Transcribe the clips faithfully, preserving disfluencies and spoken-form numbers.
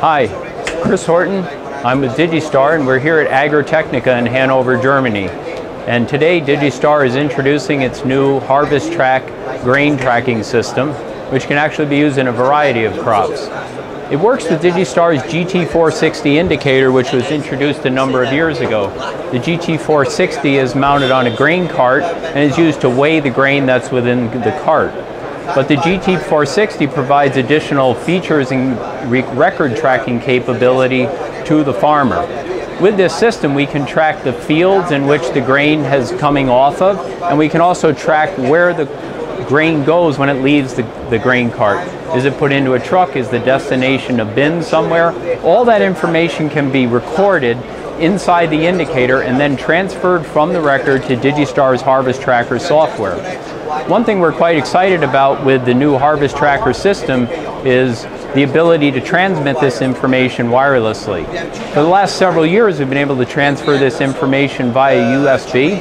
Hi, Chris Horton. I'm with Digi-Star and we're here at Agritechnica in Hanover, Germany. And today Digi-Star is introducing its new Harvest Track grain tracking system, which can actually be used in a variety of crops. It works with Digi-Star's G T four sixty indicator, which was introduced a number of years ago. The G T four sixty is mounted on a grain cart and is used to weigh the grain that's within the cart. But the G T four sixty provides additional features and record tracking capability to the farmer. With this system, we can track the fields in which the grain has coming off of, and we can also track where the grain goes when it leaves the, the grain cart. Is it put into a truck? Is the destination a bin somewhere? All that information can be recorded inside the indicator and then transferred from the record to Digi-Star's Harvest Tracker software. One thing we're quite excited about with the new Harvest Tracker system is the ability to transmit this information wirelessly. For the last several years, we've been able to transfer this information via U S B,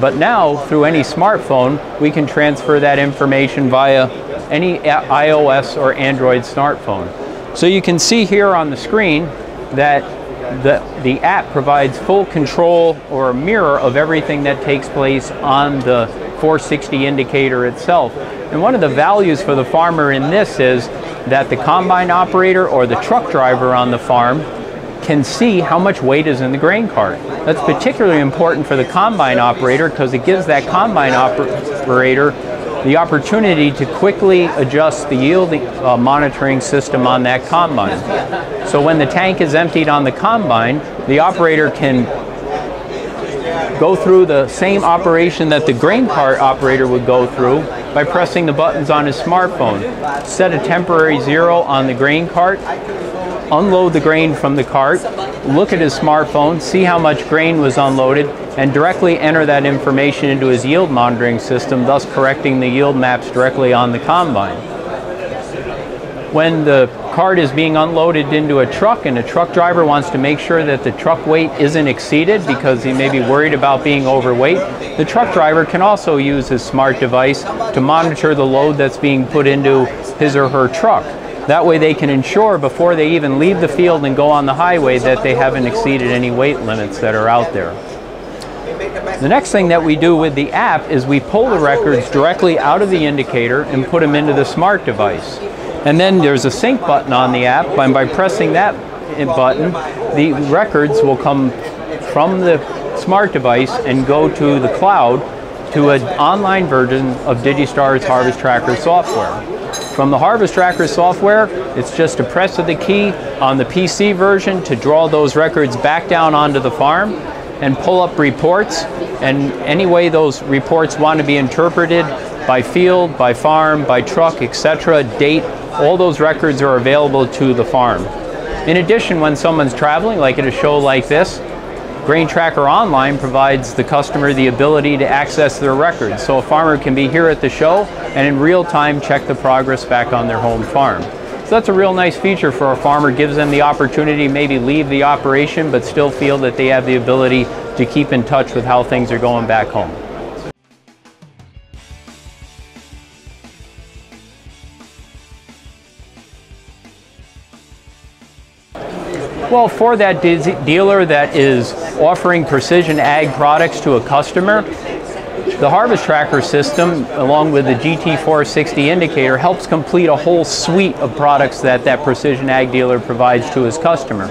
but now through any smartphone, we can transfer that information via any iOS or Android smartphone. So you can see here on the screen that the, the app provides full control or a mirror of everything that takes place on the four sixty indicator itself. And one of the values for the farmer in this is that the combine operator or the truck driver on the farm can see how much weight is in the grain cart. That's particularly important for the combine operator because it gives that combine operator the opportunity to quickly adjust the yield uh, monitoring system on that combine. So when the tank is emptied on the combine, the operator can go through the same operation that the grain cart operator would go through by pressing the buttons on his smartphone. Set a temporary zero on the grain cart, unload the grain from the cart, look at his smartphone, see how much grain was unloaded, and directly enter that information into his yield monitoring system, thus correcting the yield maps directly on the combine. When the cart is being unloaded into a truck and a truck driver wants to make sure that the truck weight isn't exceeded because he may be worried about being overweight, the truck driver can also use his smart device to monitor the load that's being put into his or her truck. That way they can ensure before they even leave the field and go on the highway that they haven't exceeded any weight limits that are out there. The next thing that we do with the app is we pull the records directly out of the indicator and put them into the smart device. And then there's a sync button on the app, and by pressing that button, the records will come from the smart device and go to the cloud to an online version of Digi-Star's Harvest Tracker software. From the Harvest Tracker software, it's just a press of the key on the P C version to draw those records back down onto the farm and pull up reports, and any way those reports want to be interpreted by field, by farm, by truck, et cetera, date, all those records are available to the farm. In addition, when someone's traveling, like at a show like this, Grain Tracker Online provides the customer the ability to access their records, so a farmer can be here at the show and in real time check the progress back on their home farm. So that's a real nice feature for a farmer, gives them the opportunity to maybe leave the operation but still feel that they have the ability to keep in touch with how things are going back home. Well, for that dealer that is offering precision ag products to a customer, the Harvest Tracker system, along with the G T four sixty indicator, helps complete a whole suite of products that that precision ag dealer provides to his customer.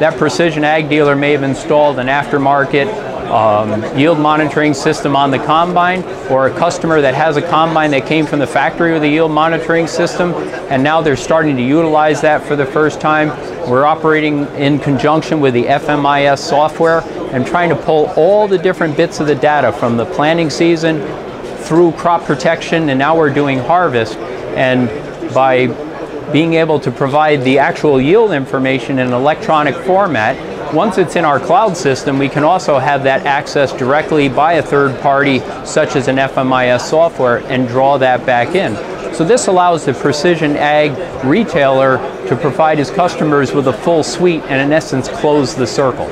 That precision ag dealer may have installed an aftermarket um, yield monitoring system on the combine, or a customer that has a combine that came from the factory with a yield monitoring system, and now they're starting to utilize that for the first time. We're operating in conjunction with the F M I S software and trying to pull all the different bits of the data from the planting season through crop protection, and now we're doing harvest. And by being able to provide the actual yield information in an electronic format, once it's in our cloud system, we can also have that accessed directly by a third party, such as an F M I S software, and draw that back in. So this allows the precision ag retailer to provide his customers with a full suite and, in essence, close the circle.